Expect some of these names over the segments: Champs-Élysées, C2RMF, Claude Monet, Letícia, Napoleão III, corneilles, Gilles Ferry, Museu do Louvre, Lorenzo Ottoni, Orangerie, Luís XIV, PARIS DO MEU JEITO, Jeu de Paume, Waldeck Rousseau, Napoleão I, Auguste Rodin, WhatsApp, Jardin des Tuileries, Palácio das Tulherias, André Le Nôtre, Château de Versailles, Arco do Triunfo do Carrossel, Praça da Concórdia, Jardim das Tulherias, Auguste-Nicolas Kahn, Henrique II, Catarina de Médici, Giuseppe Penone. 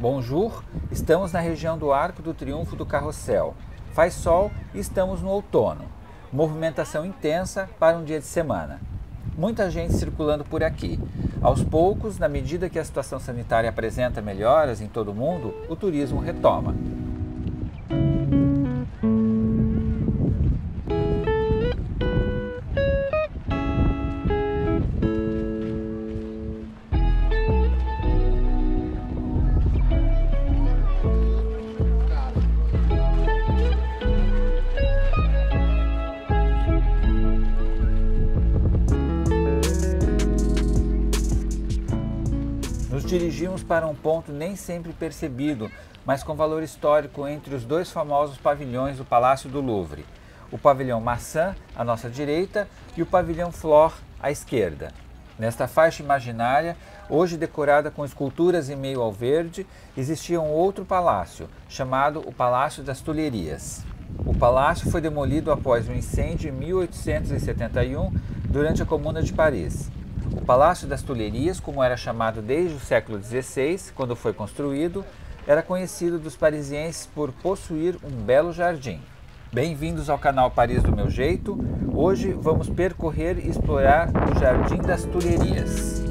Bonjour, estamos na região do Arco do Triunfo do Carrossel. Faz sol e estamos no outono. Movimentação intensa para um dia de semana. Muita gente circulando por aqui. Aos poucos, na medida que a situação sanitária apresenta melhoras em todo o mundo, o turismo retoma. Dirigimos para um ponto nem sempre percebido, mas com valor histórico entre os dois famosos pavilhões do Palácio do Louvre. O pavilhão Maçã, à nossa direita, e o pavilhão Flor, à esquerda. Nesta faixa imaginária, hoje decorada com esculturas em meio ao verde, existia um outro palácio, chamado o Palácio das Tulherias. O palácio foi demolido após um incêndio em 1871, durante a Comuna de Paris. O Palácio das Tulherias, como era chamado desde o século XVI, quando foi construído, era conhecido dos parisienses por possuir um belo jardim. Bem-vindos ao canal Paris do Meu Jeito. Hoje vamos percorrer e explorar o Jardim das Tulherias.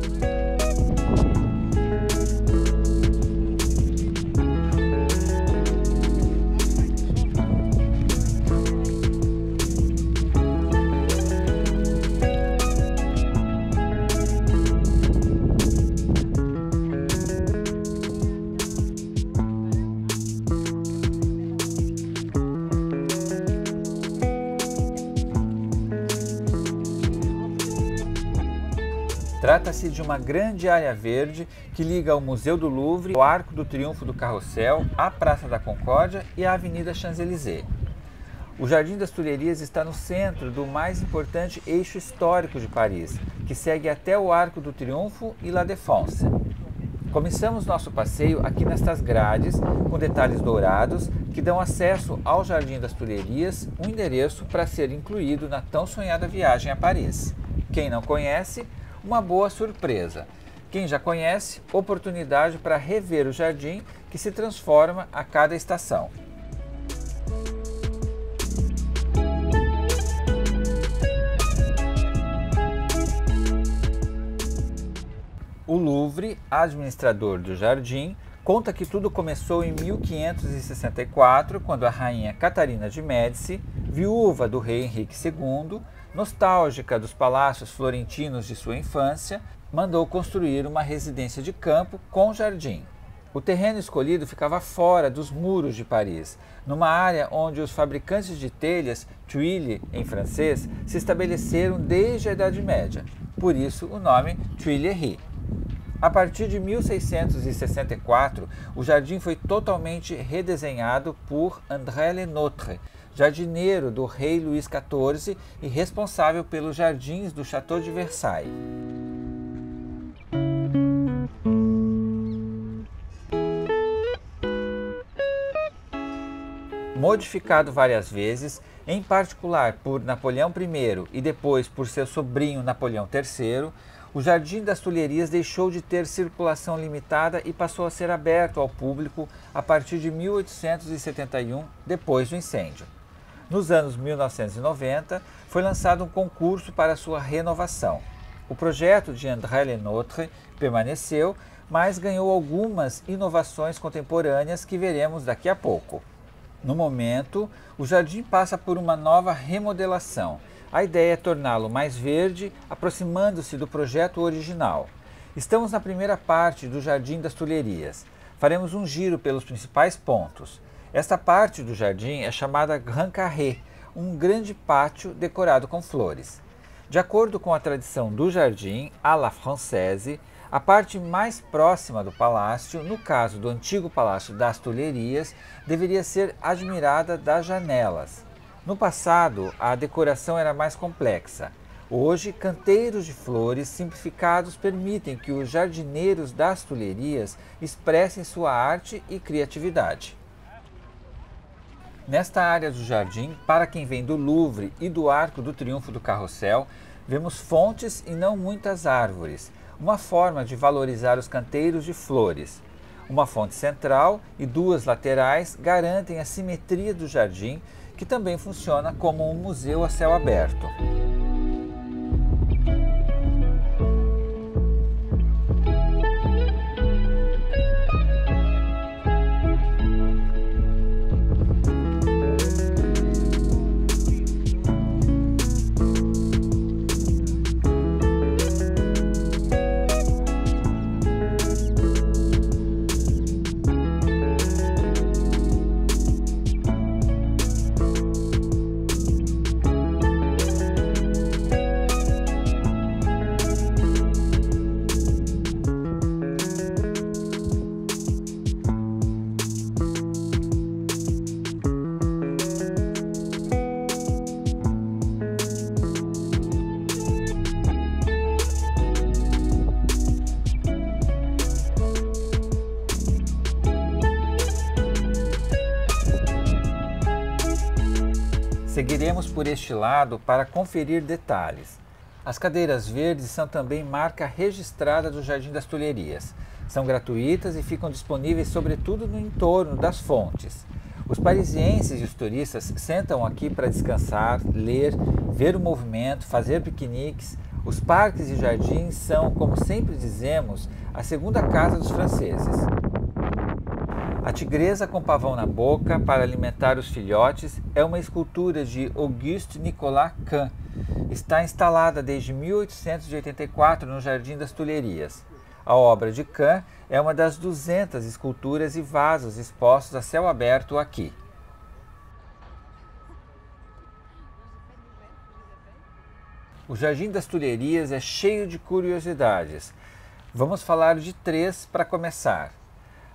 Trata-se de uma grande área verde que liga o Museu do Louvre, o Arco do Triunfo do Carrossel, a Praça da Concórdia e a Avenida Champs-Élysées. O Jardim das Tulherias está no centro do mais importante eixo histórico de Paris, que segue até o Arco do Triunfo e La Défense. Começamos nosso passeio aqui nestas grades, com detalhes dourados, que dão acesso ao Jardim das Tulherias, um endereço para ser incluído na tão sonhada viagem a Paris. Quem não conhece, uma boa surpresa. Quem já conhece, oportunidade para rever o jardim que se transforma a cada estação. O Louvre, administrador do jardim, conta que tudo começou em 1564, quando a rainha Catarina de Médici, viúva do rei Henrique II, nostálgica dos palácios florentinos de sua infância, mandou construir uma residência de campo com jardim. O terreno escolhido ficava fora dos muros de Paris, numa área onde os fabricantes de telhas, tuiles em francês, se estabeleceram desde a Idade Média, por isso o nome Tuileries. A partir de 1664, o jardim foi totalmente redesenhado por André Le Nôtre, jardineiro do rei Luís XIV e responsável pelos jardins do Château de Versailles. Modificado várias vezes, em particular por Napoleão I e depois por seu sobrinho Napoleão III, o Jardim das Tulherias deixou de ter circulação limitada e passou a ser aberto ao público a partir de 1871, depois do incêndio. Nos anos 1990, foi lançado um concurso para sua renovação. O projeto de André Le Nôtre permaneceu, mas ganhou algumas inovações contemporâneas que veremos daqui a pouco. No momento, o jardim passa por uma nova remodelação. A ideia é torná-lo mais verde, aproximando-se do projeto original. Estamos na primeira parte do Jardim das Tulherias. Faremos um giro pelos principais pontos. Esta parte do jardim é chamada Grand Carré, um grande pátio decorado com flores. De acordo com a tradição do jardim, à la française, a parte mais próxima do palácio, no caso do antigo Palácio das Tulherias, deveria ser admirada das janelas. No passado, a decoração era mais complexa. Hoje, canteiros de flores simplificados permitem que os jardineiros das Tulherias expressem sua arte e criatividade. Nesta área do jardim, para quem vem do Louvre e do Arco do Triunfo do Carrossel, vemos fontes e não muitas árvores, uma forma de valorizar os canteiros de flores. Uma fonte central e duas laterais garantem a simetria do jardim, que também funciona como um museu a céu aberto. Seguiremos por este lado para conferir detalhes. As cadeiras verdes são também marca registrada do Jardim das Tulherias. São gratuitas e ficam disponíveis sobretudo no entorno das fontes. Os parisienses e os turistas sentam aqui para descansar, ler, ver o movimento, fazer piqueniques. Os parques e jardins são, como sempre dizemos, a segunda casa dos franceses. A tigresa com pavão na boca para alimentar os filhotes é uma escultura de Auguste-Nicolas Kahn. Está instalada desde 1884 no Jardim das Tulherias. A obra de Kahn é uma das 200 esculturas e vasos expostos a céu aberto aqui. O Jardim das Tulherias é cheio de curiosidades. Vamos falar de três para começar.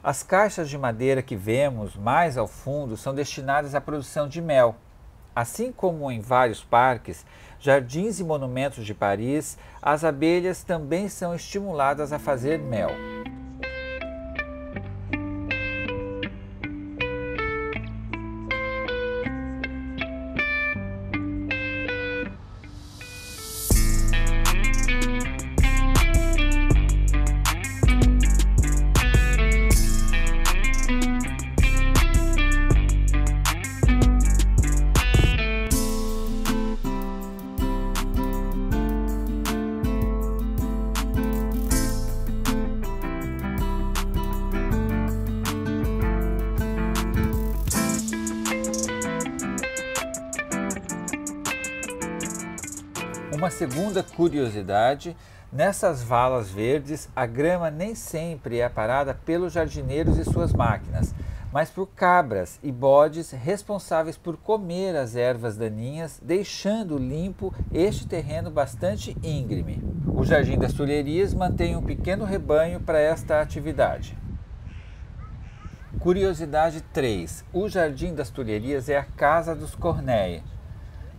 As caixas de madeira que vemos mais ao fundo são destinadas à produção de mel. Assim como em vários parques, jardins e monumentos de Paris, as abelhas também são estimuladas a fazer mel. Uma segunda curiosidade, nessas valas verdes, a grama nem sempre é aparada pelos jardineiros e suas máquinas, mas por cabras e bodes responsáveis por comer as ervas daninhas, deixando limpo este terreno bastante íngreme. O Jardim das Tulherias mantém um pequeno rebanho para esta atividade. Curiosidade 3. O Jardim das Tulherias é a casa dos Corneille.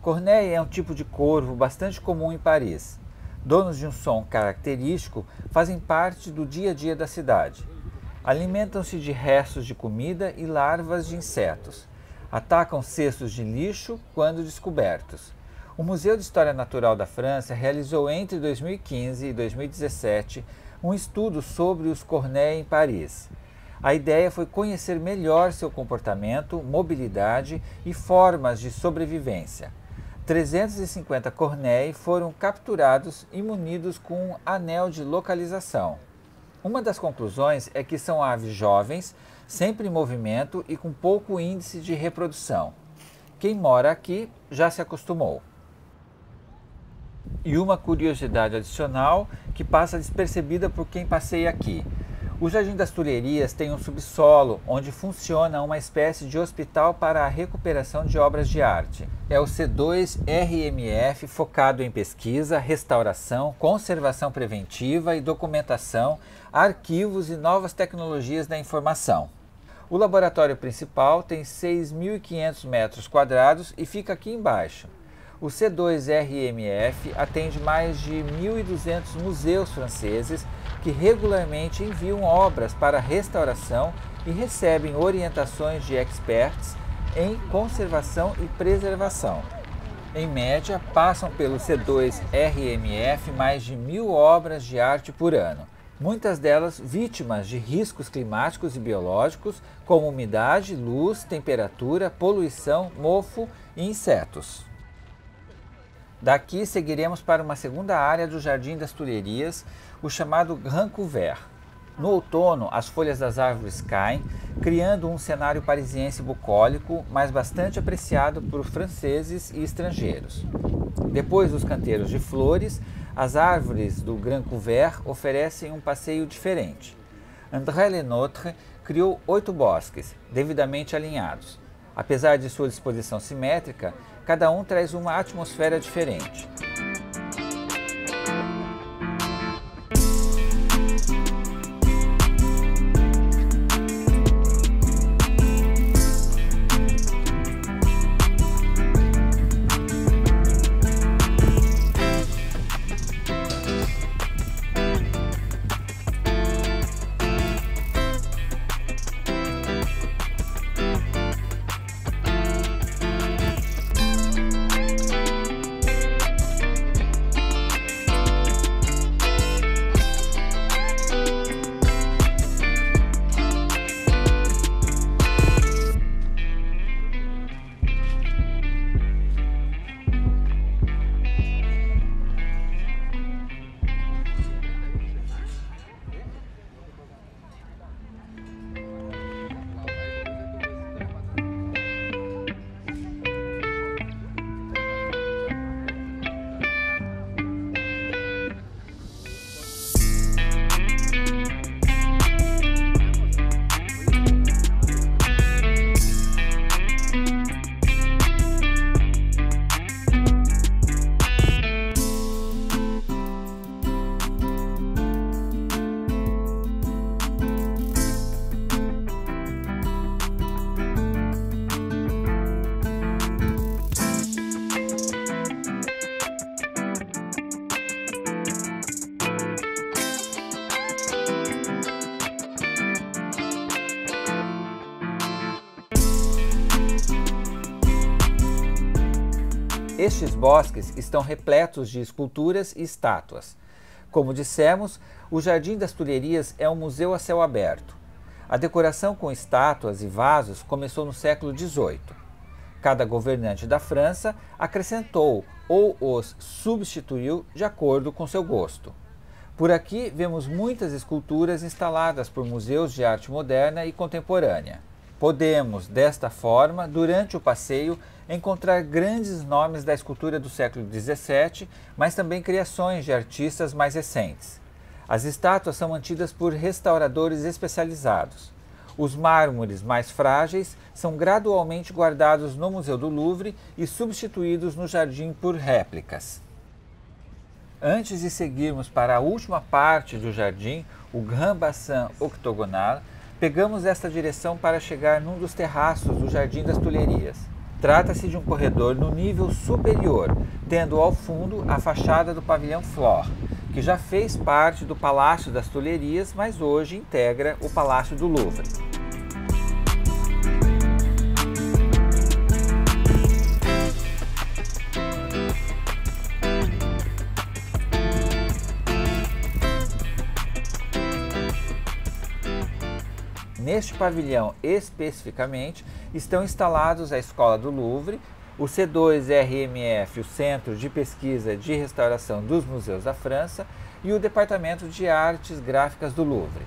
Corneille é um tipo de corvo bastante comum em Paris. Donos de um som característico, fazem parte do dia a dia da cidade. Alimentam-se de restos de comida e larvas de insetos. Atacam cestos de lixo quando descobertos. O Museu de História Natural da França realizou entre 2015 e 2017 um estudo sobre os Corneille em Paris. A ideia foi conhecer melhor seu comportamento, mobilidade e formas de sobrevivência. 350 Corneille foram capturados e munidos com um anel de localização. Uma das conclusões é que são aves jovens, sempre em movimento e com pouco índice de reprodução. Quem mora aqui já se acostumou. E uma curiosidade adicional que passa despercebida por quem passeia aqui. O Jardim das Tulherias tem um subsolo onde funciona uma espécie de hospital para a recuperação de obras de arte. É o C2RMF focado em pesquisa, restauração, conservação preventiva e documentação, arquivos e novas tecnologias da informação. O laboratório principal tem 6.500 metros quadrados e fica aqui embaixo. O C2RMF atende mais de 1.200 museus franceses que regularmente enviam obras para restauração e recebem orientações de experts em conservação e preservação. Em média, passam pelo C2RMF mais de 1.000 obras de arte por ano. muitas delas vítimas de riscos climáticos e biológicos, como umidade, luz, temperatura, poluição, mofo e insetos. Daqui seguiremos para uma segunda área do Jardim das Tulherias, o chamado Grand Couvert. No outono, as folhas das árvores caem, criando um cenário parisiense bucólico, mas bastante apreciado por franceses e estrangeiros. Depois dos canteiros de flores, as árvores do Grand Couvert oferecem um passeio diferente. André Le Nôtre criou 8 bosques, devidamente alinhados. Apesar de sua disposição simétrica, cada um traz uma atmosfera diferente. Estes bosques estão repletos de esculturas e estátuas. Como dissemos, o Jardim das Tulherias é um museu a céu aberto. A decoração com estátuas e vasos começou no século XVIII. Cada governante da França acrescentou ou os substituiu de acordo com seu gosto. Por aqui vemos muitas esculturas instaladas por museus de arte moderna e contemporânea. Podemos, desta forma, durante o passeio, encontrar grandes nomes da escultura do século XVII, mas também criações de artistas mais recentes. As estátuas são mantidas por restauradores especializados. Os mármores mais frágeis são gradualmente guardados no Museu do Louvre e substituídos no jardim por réplicas. Antes de seguirmos para a última parte do jardim, o Grand Bassin Octogonal, pegamos esta direção para chegar num dos terraços do Jardim das Tulherias. Trata-se de um corredor no nível superior, tendo ao fundo a fachada do pavilhão Flore, que já fez parte do Palácio das Tulherias, mas hoje integra o Palácio do Louvre. Neste pavilhão, especificamente, estão instalados a Escola do Louvre, o C2RMF, o Centro de Pesquisa de Restauração dos Museus da França, e o Departamento de Artes Gráficas do Louvre.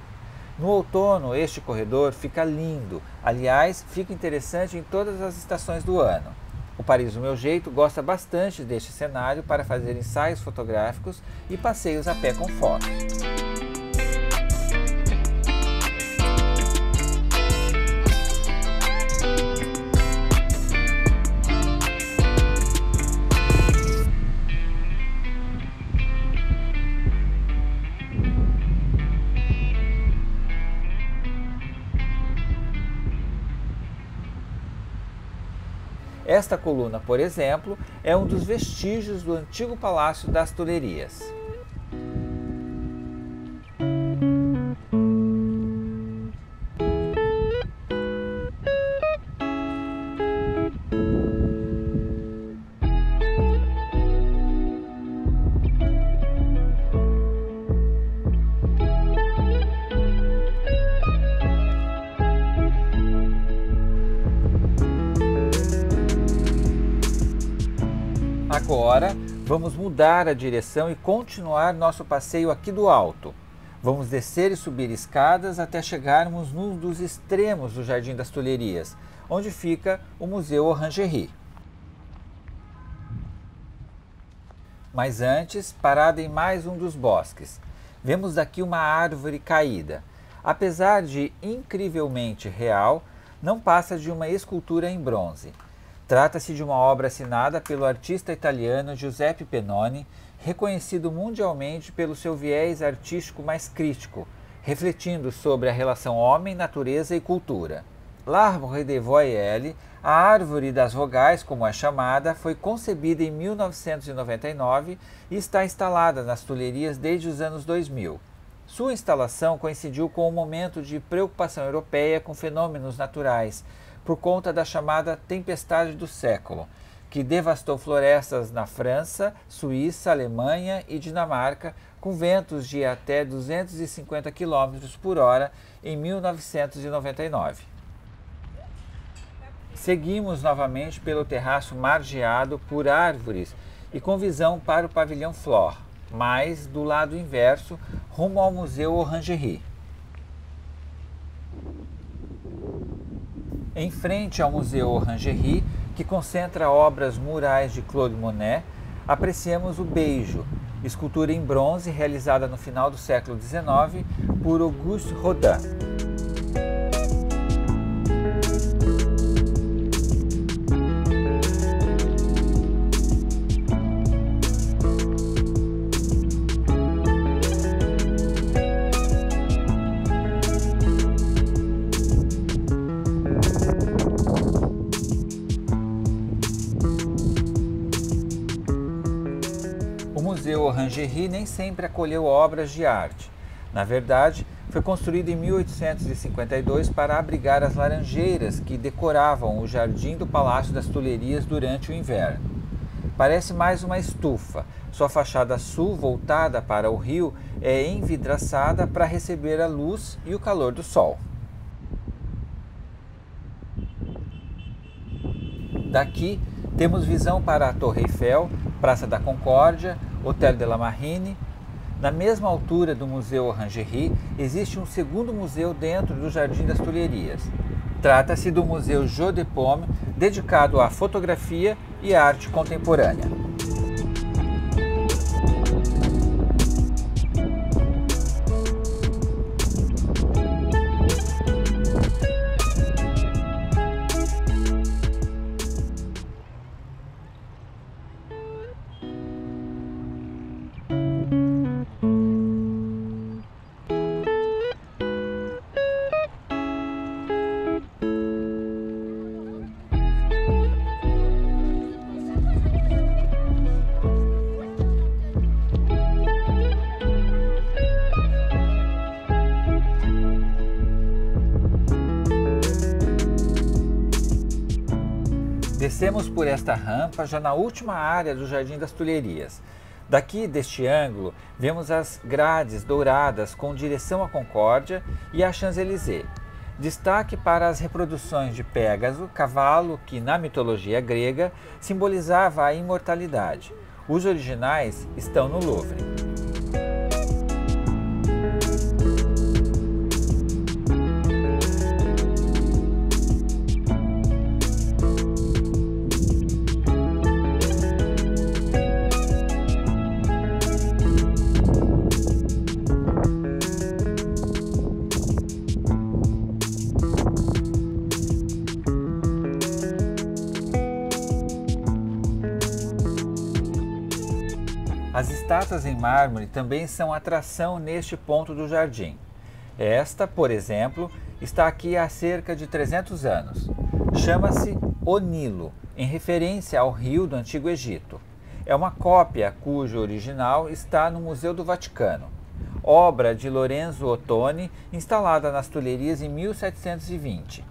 No outono, este corredor fica lindo, aliás, fica interessante em todas as estações do ano. O Paris do Meu Jeito gosta bastante deste cenário para fazer ensaios fotográficos e passeios a pé com fotos. Esta coluna, por exemplo, é um dos vestígios do antigo Palácio das Tulherias. agora vamos mudar a direção e continuar nosso passeio aqui do alto. Vamos descer e subir escadas até chegarmos num dos extremos do Jardim das Tulherias, onde fica o Museu Orangerie. Mas antes, parada em mais um dos bosques. Vemos daqui uma árvore caída. Apesar de incrivelmente real, não passa de uma escultura em bronze. Trata-se de uma obra assinada pelo artista italiano Giuseppe Penone, reconhecido mundialmente pelo seu viés artístico mais crítico, refletindo sobre a relação homem-natureza e cultura. L'Arbre des Voyelles, a árvore das vogais, como é chamada, foi concebida em 1999 e está instalada nas Tulherias desde os anos 2000. Sua instalação coincidiu com um momento de preocupação europeia com fenômenos naturais, por conta da chamada Tempestade do Século, que devastou florestas na França, Suíça, Alemanha e Dinamarca, com ventos de até 250 km por hora em 1999. Seguimos novamente pelo terraço margeado por árvores e com visão para o pavilhão Flore, mas do lado inverso, rumo ao Museu Orangerie. Em frente ao Museu Orangerie, que concentra obras murais de Claude Monet, apreciamos o Beijo, escultura em bronze realizada no final do século XIX por Auguste Rodin. Orangerie nem sempre acolheu obras de arte. Na verdade, foi construído em 1852 para abrigar as laranjeiras que decoravam o jardim do Palácio das Tulherias durante o inverno. Parece mais uma estufa. Sua fachada sul, voltada para o rio, é envidraçada para receber a luz e o calor do sol. Daqui, temos visão para a Torre Eiffel, Praça da Concórdia, Hotel de la Marine. Na mesma altura do Museu Orangerie, existe um segundo museu dentro do Jardim das Tulherias. Trata-se do Museu Jeu de Paume, dedicado à fotografia e à arte contemporânea. Descemos por esta rampa já na última área do Jardim das Tulherias. Daqui deste ângulo, vemos as grades douradas com direção à Concórdia e à Champs-Élysées. Destaque para as reproduções de Pégaso, cavalo que na mitologia grega simbolizava a imortalidade. Os originais estão no Louvre. As estátuas em mármore também são atração neste ponto do jardim. Esta, por exemplo, está aqui há cerca de 300 anos. Chama-se O Nilo, em referência ao rio do Antigo Egito. É uma cópia cujo original está no Museu do Vaticano. Obra de Lorenzo Ottoni, instalada nas Tulherias em 1720.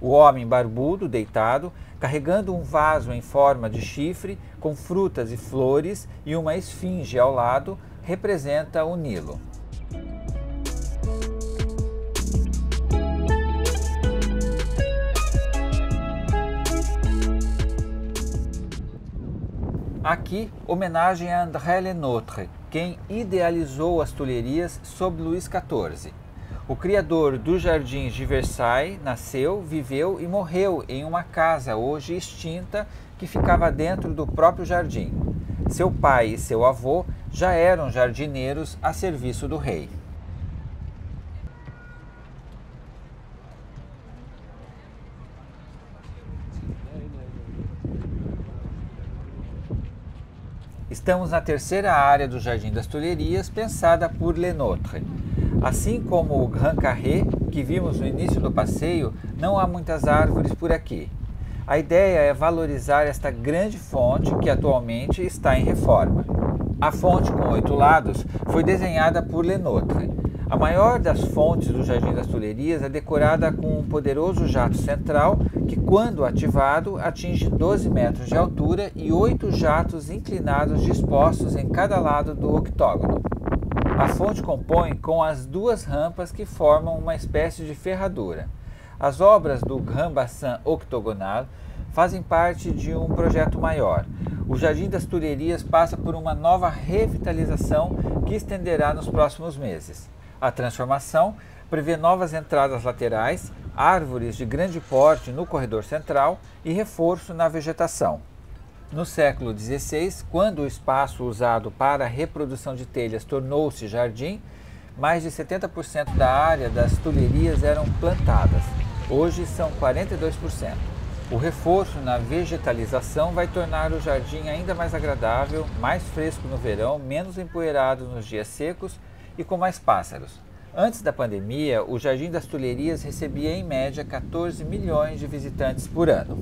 O homem barbudo, deitado, carregando um vaso em forma de chifre, com frutas e flores e uma esfinge ao lado, representa o Nilo. Aqui, homenagem a André Le Nôtre, quem idealizou as Tulherias sob Luís XIV. O criador dos Jardins de Versailles nasceu, viveu e morreu em uma casa hoje extinta que ficava dentro do próprio jardim. Seu pai e seu avô já eram jardineiros a serviço do rei. Estamos na terceira área do Jardim das Tulherias, pensada por Le Nôtre. Assim como o Grand Carré, que vimos no início do passeio, não há muitas árvores por aqui. A ideia é valorizar esta grande fonte que atualmente está em reforma. A fonte com 8 lados foi desenhada por Le Nôtre. A maior das fontes do Jardim das Tulherias é decorada com um poderoso jato central que, quando ativado, atinge 12 metros de altura e 8 jatos inclinados dispostos em cada lado do octógono. A fonte compõe com as duas rampas que formam uma espécie de ferradura. As obras do Grand Bassin Octogonal fazem parte de um projeto maior. O Jardim das Tulherias passa por uma nova revitalização que estenderá nos próximos meses. A transformação prevê novas entradas laterais, árvores de grande porte no corredor central e reforço na vegetação. No século XVI, quando o espaço usado para a reprodução de telhas tornou-se jardim, mais de 70% da área das Tulherias eram plantadas. Hoje são 42%. O reforço na vegetalização vai tornar o jardim ainda mais agradável, mais fresco no verão, menos empoeirado nos dias secos e com mais pássaros. Antes da pandemia, o Jardim das Tulherias recebia em média 14 milhões de visitantes por ano.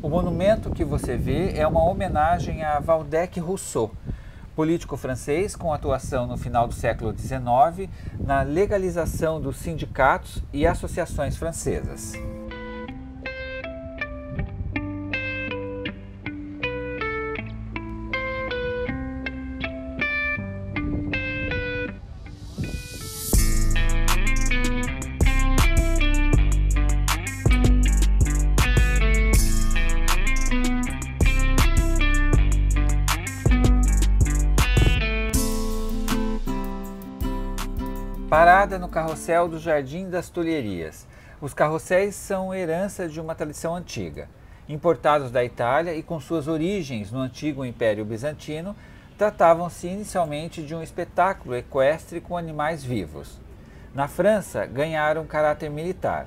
O monumento que você vê é uma homenagem a Waldeck Rousseau, político francês com atuação no final do século XIX na legalização dos sindicatos e associações francesas. Parada no carrossel do Jardim das Tulherias. Os carrosséis são herança de uma tradição antiga. Importados da Itália e com suas origens no antigo Império Bizantino, tratavam-se inicialmente de um espetáculo equestre com animais vivos. Na França, ganharam caráter militar.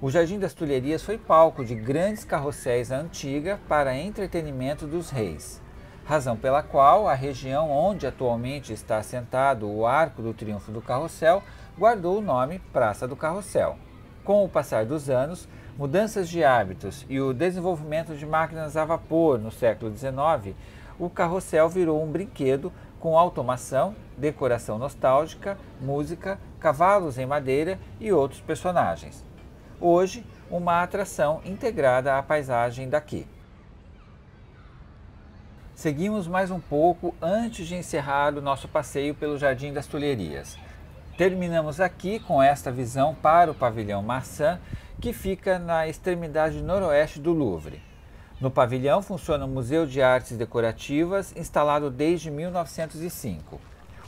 O Jardim das Tulherias foi palco de grandes carrosséis à antiga para entretenimento dos reis. Razão pela qual a região onde atualmente está assentado o Arco do Triunfo do Carrossel guardou o nome Praça do Carrossel. Com o passar dos anos, mudanças de hábitos e o desenvolvimento de máquinas a vapor no século XIX, o carrossel virou um brinquedo com automação, decoração nostálgica, música, cavalos em madeira e outros personagens. Hoje, uma atração integrada à paisagem daqui. Seguimos mais um pouco antes de encerrar o nosso passeio pelo Jardim das Tulherias. Terminamos aqui com esta visão para o pavilhão Maçã, que fica na extremidade noroeste do Louvre. No pavilhão funciona o Museu de Artes Decorativas, instalado desde 1905.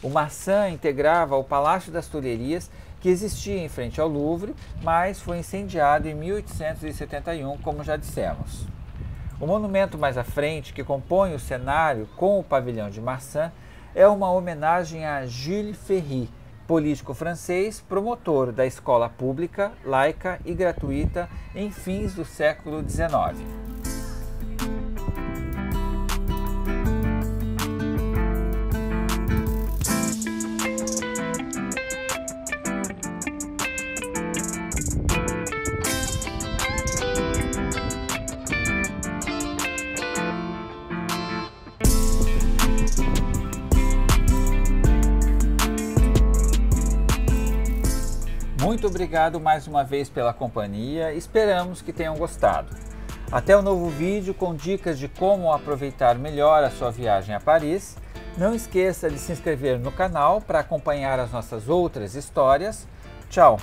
O Maçã integrava o Palácio das Tulherias, que existia em frente ao Louvre, mas foi incendiado em 1871, como já dissemos. O monumento mais à frente, que compõe o cenário com o pavilhão de Marsan, é uma homenagem a Gilles Ferry, político francês, promotor da escola pública, laica e gratuita em fins do século XIX. Muito obrigado mais uma vez pela companhia, esperamos que tenham gostado. Até o novo vídeo com dicas de como aproveitar melhor a sua viagem a Paris. Não esqueça de se inscrever no canal para acompanhar as nossas outras histórias. Tchau!